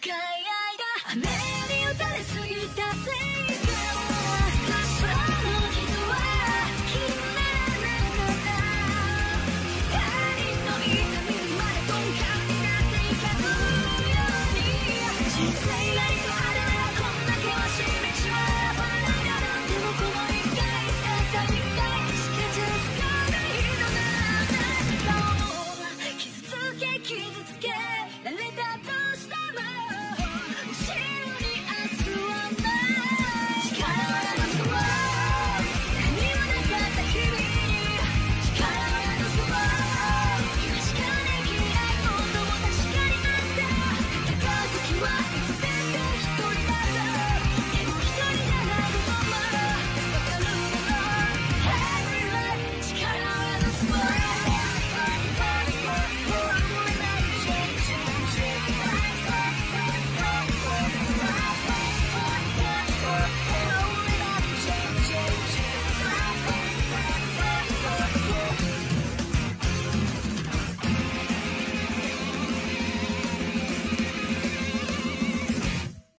Good.